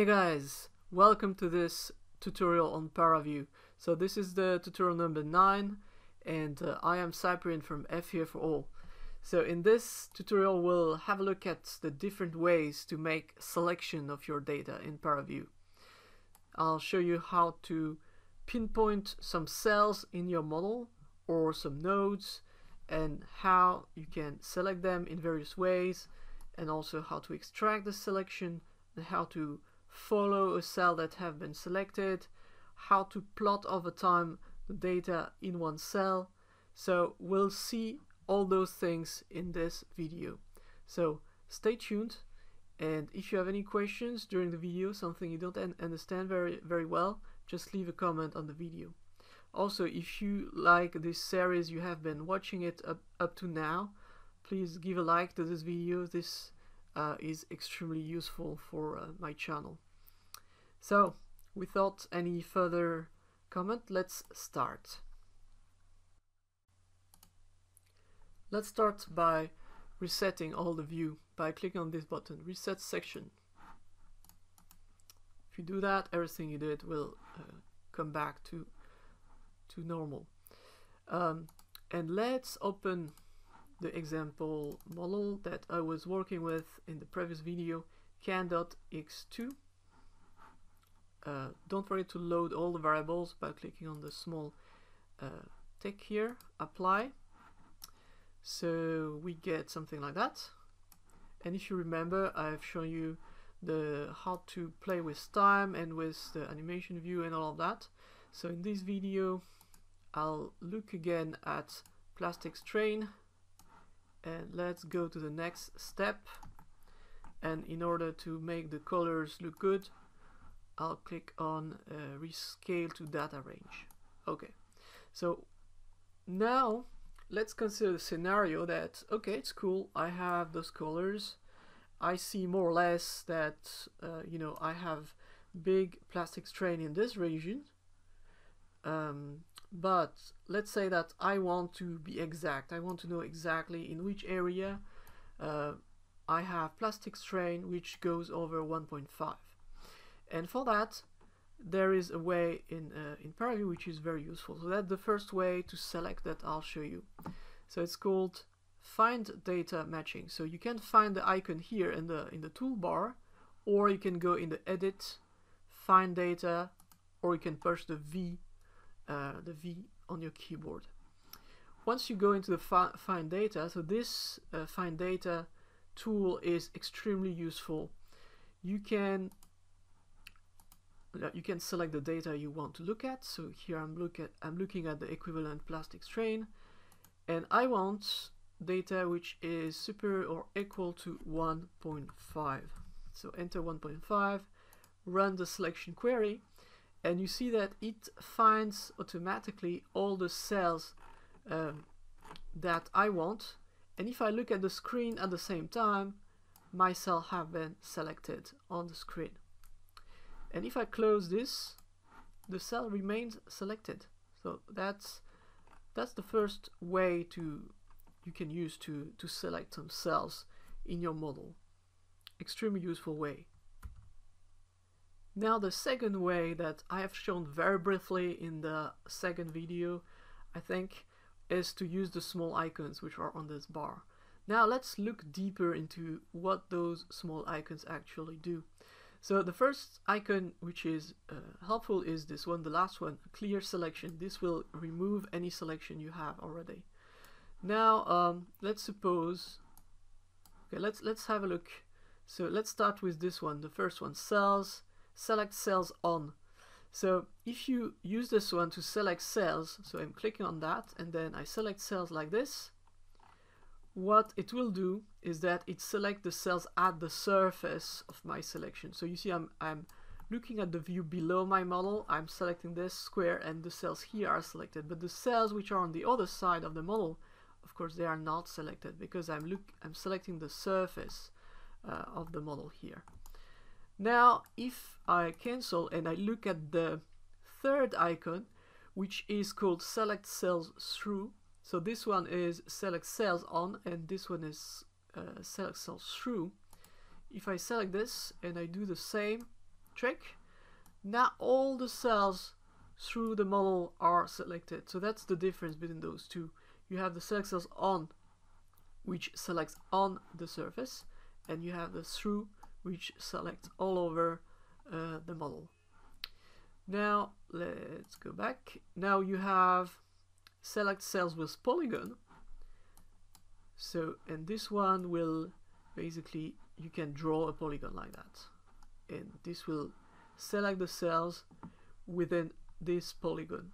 Hey guys, welcome to this tutorial on ParaView. So this is the tutorial number 9 and I am Cyprien from FE4ALL. So in this tutorial we'll have a look at the different ways to make selection of your data in ParaView. I'll show you how to pinpoint some cells in your model or some nodes and how you can select them in various ways, and also how to extract the selection and how to follow a cell that have been selected, how to plot over time the data in one cell. So we'll see all those things in this video. So stay tuned, and if you have any questions during the video, something you don't understand very well, just leave a comment on the video. Also, if you like this series, you have been watching it up to now, please give a like to this video. This is extremely useful for my channel. So without any further comment, let's start. Let's start by resetting all the view by clicking on this button, reset section. If you do that, everything you did will come back to normal. And let's open the example model that I was working with in the previous video, can.x2. Don't forget to load all the variables by clicking on the small tick here, apply. So we get something like that. And if you remember, I've shown you how to play with time and with the animation view and all of that. So in this video, I'll look again at plastics train. And let's go to the next step, and in order to make the colors look good, I'll click on rescale to data range. Okay, so now let's consider the scenario that, okay, it's cool, I have those colors, I see more or less that you know, I have big plastics train in this region, but let's say that I want to be exact. I want to know exactly in which area I have plastics train which goes over 1.5. And for that, there is a way in ParaView which is very useful. So that's the first way to select that I'll show you. So it's called Find Data Matching. So you can find the icon here in the toolbar, or you can go in the Edit, Find Data, or you can push the V on your keyboard. Once you go into the Find Data, so this Find Data tool is extremely useful. You can select the data you want to look at. So here I'm looking at the equivalent plastics train, and I want data which is superior or equal to 1.5. So enter 1.5, run the selection query, and you see that it finds automatically all the cells that I want. And if I look at the screen at the same time, my cell have been selected on the screen. And if I close this, the cell remains selected. So that's the first way you can use to select some cells in your model. Extremely useful way. Now the second way that I have shown very briefly in the second video, I think, is to use the small icons which are on this bar. Now let's look deeper into what those small icons actually do. So the first icon which is helpful is this one, the last one, clear selection. This will remove any selection you have already. Now let's suppose, okay, let's have a look. So let's start with this one, the first one, cells. Select cells on. So if you use this one to select cells, so I'm clicking on that and then I select cells like this, what it will do is that it selects the cells at the surface of my selection. So you see I'm looking at the view below my model, I'm selecting this square and the cells here are selected, but the cells which are on the other side of the model, of course they are not selected because I'm selecting the surface of the model here. Now, if I cancel and I look at the third icon, which is called select cells through, so this one is select cells on and this one is select cells through. If I select this and I do the same trick, now all the cells through the model are selected. So that's the difference between those two. You have the select cells on, which selects on the surface, and you have the through, which selects all over the model. Now let's go back. Now you have select cells with polygon. So, and this one will basically, you can draw a polygon like that. And this will select the cells within this polygon.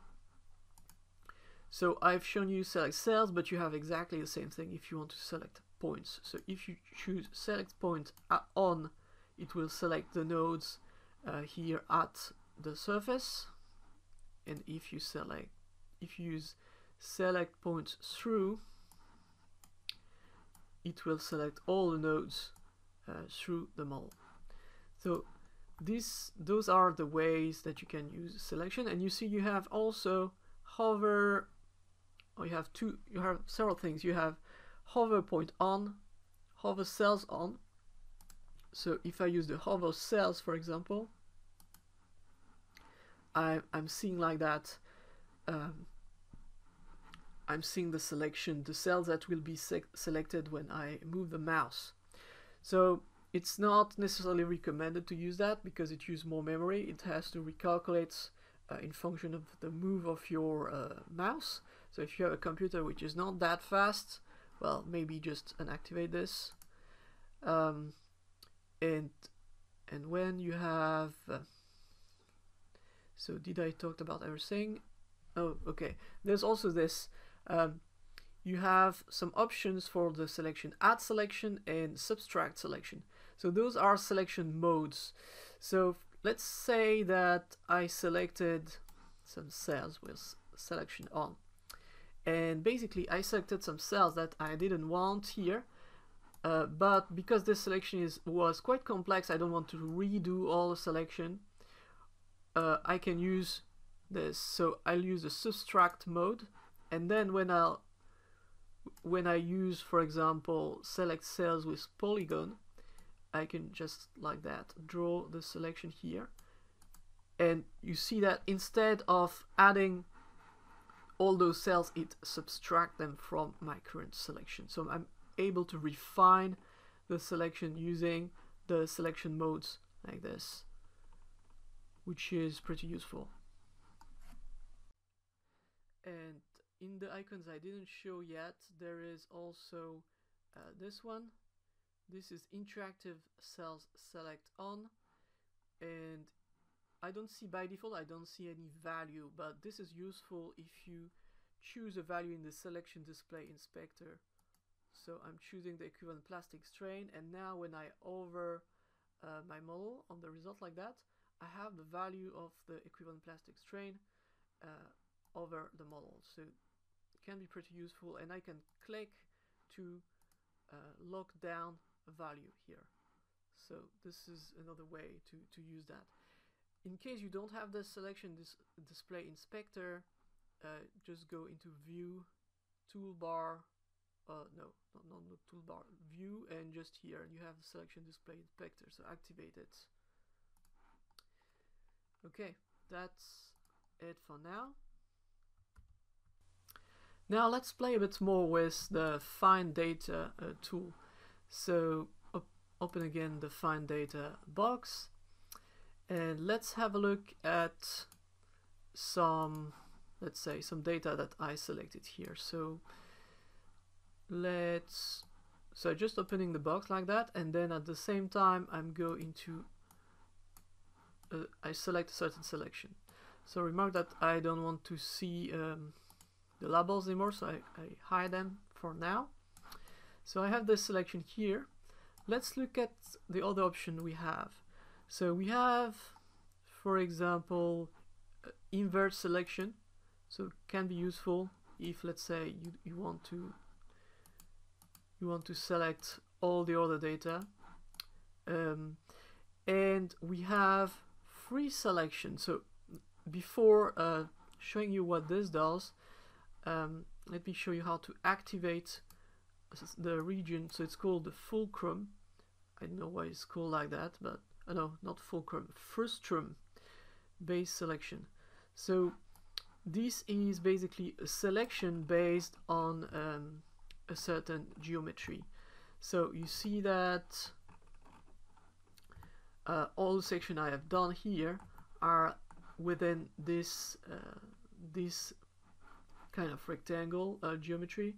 So I've shown you select cells, but you have exactly the same thing if you want to select points. So if you choose select point on, it will select the nodes here at the surface. And if you select, if you use select point through, it will select all the nodes through the model. So those are the ways that you can use selection. And you see you have also hover, or you have several things. You have hover point on, hover cells on. So if I use the hover cells, for example, I'm seeing like that, I'm seeing the selection, the cells that will be selected when I move the mouse. So it's not necessarily recommended to use that because it uses more memory. It has to recalculate in function of the move of your mouse. So if you have a computer which is not that fast, well, maybe just unactivate this. And when you have, so did I talk about everything? Oh, okay. There's also this. You have some options for the selection, add selection and subtract selection. So those are selection modes. So let's say that I selected some cells with selection on. And basically I selected some cells that I didn't want here. But because this selection was quite complex, I don't want to redo all the selection. I can use this. So I'll use the subtract mode. And then when I use, for example, select cells with polygon, I can just like that draw the selection here, and you see that instead of adding all those cells, it subtracts them from my current selection. So I'm able to refine the selection using the selection modes like this, which is pretty useful. And in the icons I didn't show yet, there is also this one. This is interactive cells select on, and I don't see, by default I don't see any value, but this is useful if you choose a value in the selection display inspector. So I'm choosing the equivalent plastic strain, and now when I hover my model on the result like that, I have the value of the equivalent plastic strain over the model. So it can be pretty useful, and I can click to lock down a value here. So this is another way to use that. In case you don't have the selection display inspector, just go into view, toolbar, not the toolbar, view, and just here you have the selection display inspector, so activate it. Okay, that's it for now. Now let's play a bit more with the Find Data tool. So open again the Find Data box, and let's have a look at some, let's say, some data that I selected here. So so just opening the box like that, and then at the same time I'm going to I select a certain selection. So remark that I don't want to see the labels anymore, so I hide them for now. So I have this selection here. Let's look at the other option we have. So we have, for example, invert selection. So it can be useful if, let's say, you want to select all the other data. And we have free selection. So before showing you what this does, let me show you how to activate the region. So it's called the fulcrum. I don't know why it's called like that, but no, not fulcrum, frustrum base selection. So this is basically a selection based on a certain geometry. So you see that all sections I have done here are within this this kind of rectangle geometry.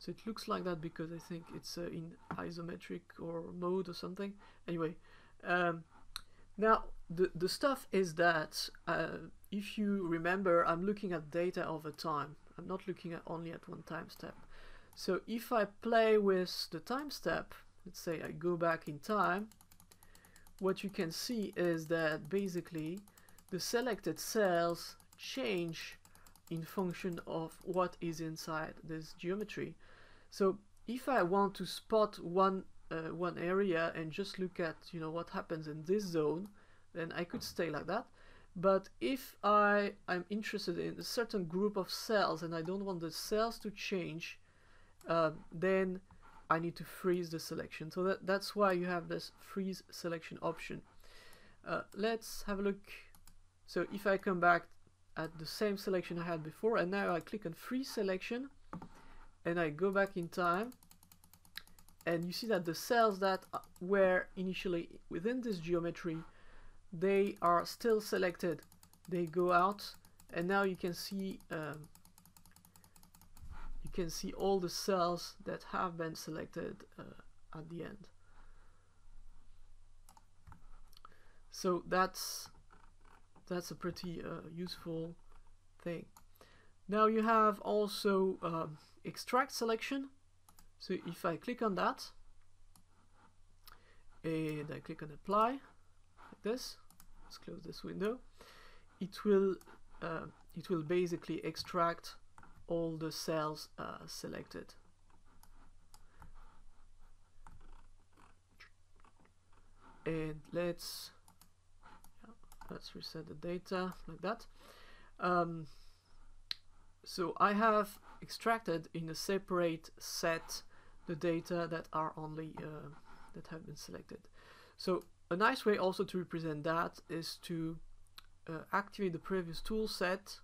So it looks like that because I think it's in isometric or mode or something. Anyway, now the stuff is that if you remember, I'm looking at data over time. I'm not looking at only at one time step. So if I play with the time step, let's say I go back in time, what you can see is that basically the selected cells change in function of what is inside this geometry. So if I want to spot one area and just look at, you know, what happens in this zone, then I could stay like that. But if I'm interested in a certain group of cells and I don't want the cells to change, then I need to freeze the selection. So that's why you have this freeze selection option. Let's have a look. So if I come back at the same selection I had before, and now I click on freeze selection and I go back in time, and you see that the cells that were initially within this geometry, they are still selected. They go out, and now you can see all the cells that have been selected at the end. So that's a pretty useful thing. Now you have also extract selection. So if I click on that and I click on apply, like this, let's close this window, it will basically extract all the cells selected. And let's reset the data like that. So I have extracted in a separate set the data that are only that have been selected. So a nice way also to represent that is to activate the previous tool set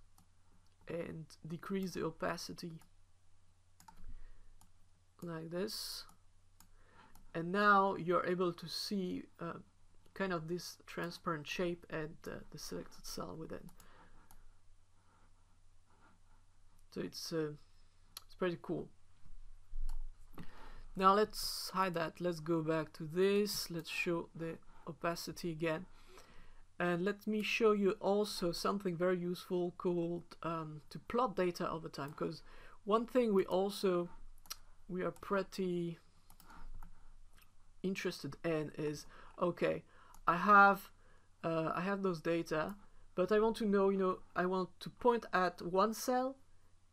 and decrease the opacity like this, and now you're able to see kind of this transparent shape and the selected cell within. So it's pretty cool. Now let's hide that. Let's go back to this. Let's show the opacity again. And let me show you also something very useful called to plot data over time. Because one thing we are pretty interested in is, okay, I have those data, but I want to know, you know, I want to point at one cell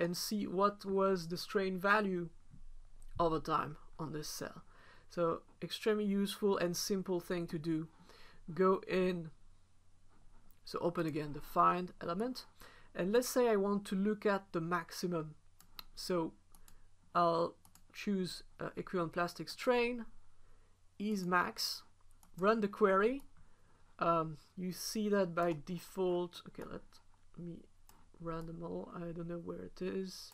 and see what was the strain value over time on this cell. So extremely useful and simple thing to do. Go in, so open again the find element, and let's say I want to look at the maximum. So I'll choose equivalent plastic strain, is max, run the query. You see that by default, okay, let me run them all. I don't know where it is.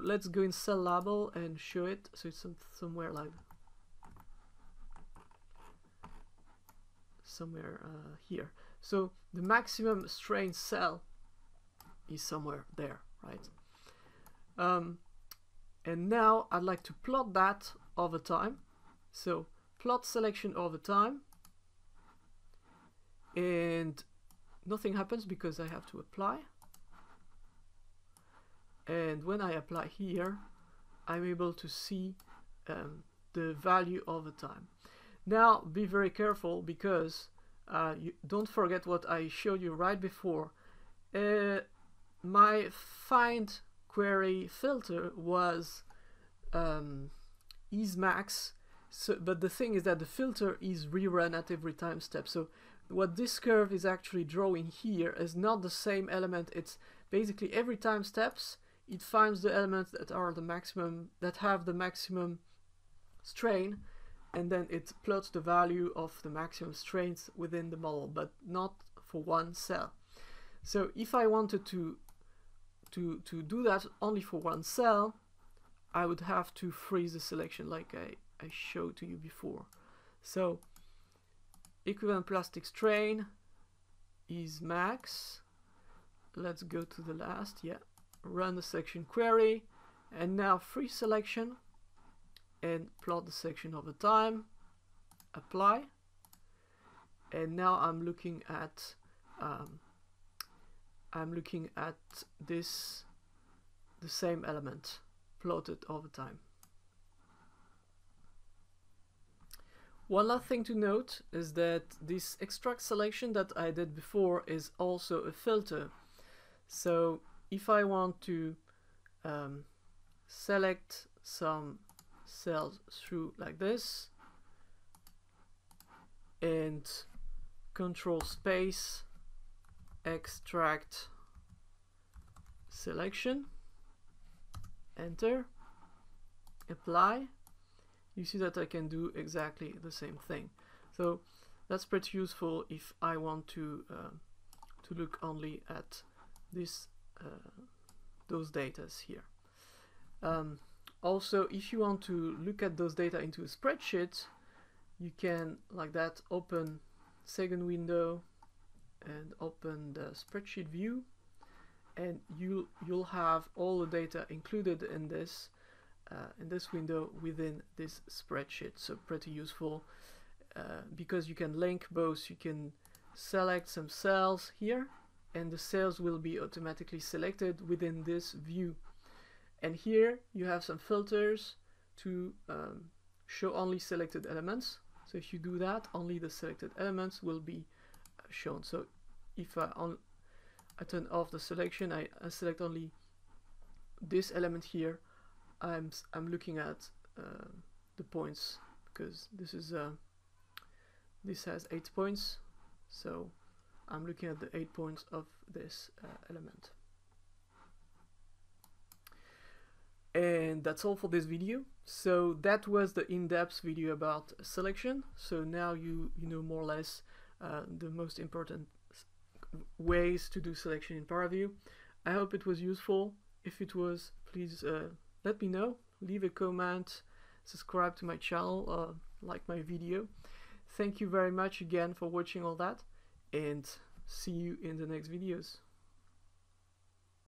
Let's go in cell label and show it. So it's somewhere like somewhere here. So the maximum strain cell is somewhere there, right? And now I'd like to plot that over time. So plot selection over time, and nothing happens because I have to apply. And when I apply here, I'm able to see the value over time. Now be very careful because you don't forget what I showed you right before. My find query filter was is max, so, but the thing is that the filter is rerun at every time step. So what this curve is actually drawing here is not the same element. It's basically every time steps, it finds the elements that have the maximum strain, and then it plots the value of the maximum strains within the model, but not for one cell. So if I wanted to do that only for one cell, I would have to freeze the selection like I showed to you before. So equivalent plastic strain is max. Let's go to the last, yeah. Run the selection query, and now free selection and plot the selection over time, apply, and now I'm looking at this, the same element plotted over time. One last thing to note is that this extract selection that I did before is also a filter. So if I want to select some cells through like this and control space, extract selection, enter, apply, you see that I can do exactly the same thing. So that's pretty useful if I want to look only at this those datas here. Also, if you want to look at those data into a spreadsheet, you can like that open second window and open the spreadsheet view, and you'll have all the data included in this window within this spreadsheet. So pretty useful because you can link both. You can select some cells here, and the cells will be automatically selected within this view. And here you have some filters to show only selected elements. So if you do that, only the selected elements will be shown. So if I turn off the selection, I select only this element here. I'm looking at the points because this is this has 8 points. So I'm looking at the 8 points of this element. And that's all for this video. So that was the in-depth video about selection. So now you know more or less the most important ways to do selection in ParaView. I hope it was useful. If it was, please let me know. Leave a comment, subscribe to my channel, like my video. Thank you very much again for watching all that, and see you in the next videos.